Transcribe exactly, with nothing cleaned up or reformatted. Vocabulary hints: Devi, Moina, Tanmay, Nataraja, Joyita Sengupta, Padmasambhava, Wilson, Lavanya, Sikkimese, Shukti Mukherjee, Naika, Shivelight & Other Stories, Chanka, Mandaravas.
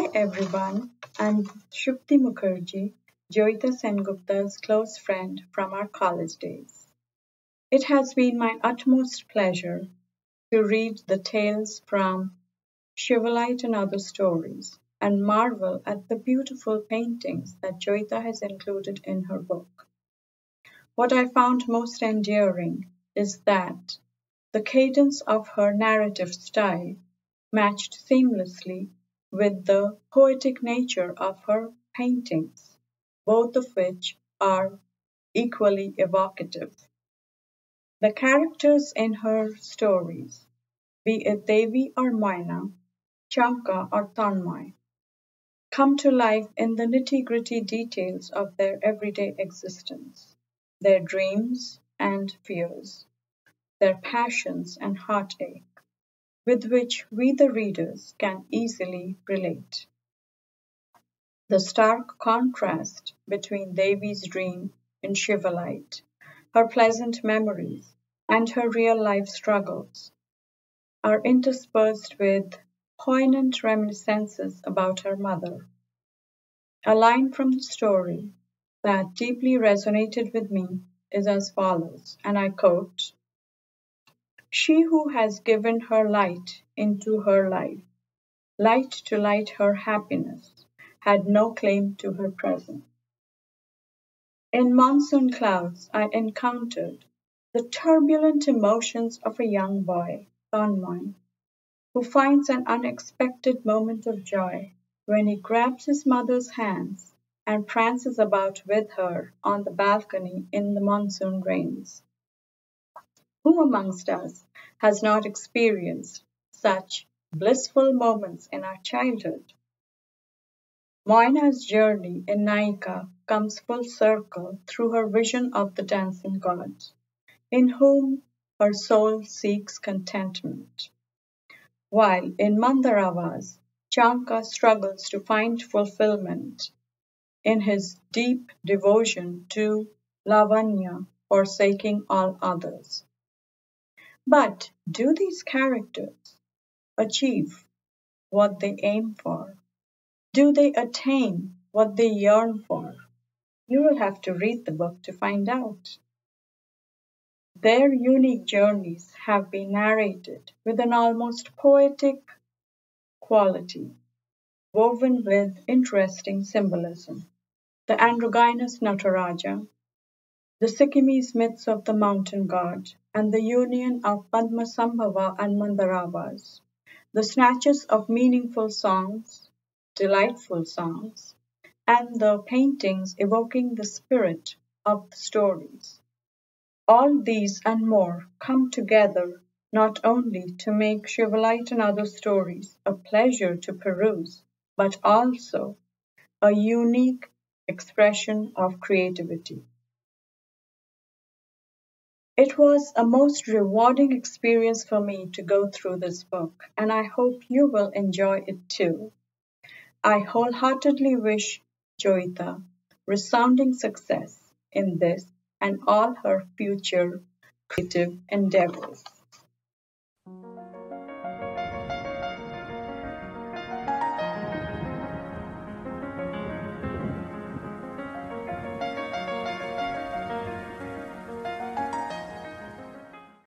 Hi everyone, I'm Shukti Mukherjee, Joyita Sengupta's close friend from our college days. It has been my utmost pleasure to read the tales from Shivelight and Other Stories and marvel at the beautiful paintings that Joyita has included in her book. What I found most endearing is that the cadence of her narrative style matched seamlessly with the poetic nature of her paintings, both of which are equally evocative. The characters in her stories, be it Devi or Moina, Chanka or Tanmay, come to life in the nitty-gritty details of their everyday existence, their dreams and fears, their passions and heartache, with which we the readers can easily relate. The stark contrast between Devi's dream in Shivelight, her pleasant memories, and her real-life struggles are interspersed with poignant reminiscences about her mother. A line from the story that deeply resonated with me is as follows, and I quote, "She who has given her light into her life, light to light her happiness, had no claim to her presence. In monsoon clouds I encountered the turbulent emotions of a young boy, Tanmay, who finds an unexpected moment of joy when he grabs his mother's hands and prances about with her on the balcony in the monsoon rains. Who amongst us has not experienced such blissful moments in our childhood?" Moina's journey in Naika comes full circle through her vision of the dancing gods, in whom her soul seeks contentment, while in Mandaravas, Chanka struggles to find fulfillment in his deep devotion to Lavanya, forsaking all others. But do these characters achieve what they aim for? Do they attain what they yearn for? You will have to read the book to find out. Their unique journeys have been narrated with an almost poetic quality, woven with interesting symbolism. The androgynous Nataraja, the Sikkimese myths of the mountain god, and the union of Padmasambhava and Mandaravas, the snatches of meaningful songs, delightful songs, and the paintings evoking the spirit of the stories. All these and more come together not only to make Shivelight and Other Stories a pleasure to peruse, but also a unique expression of creativity. It was a most rewarding experience for me to go through this book, and I hope you will enjoy it too. I wholeheartedly wish Joyita resounding success in this and all her future creative endeavors.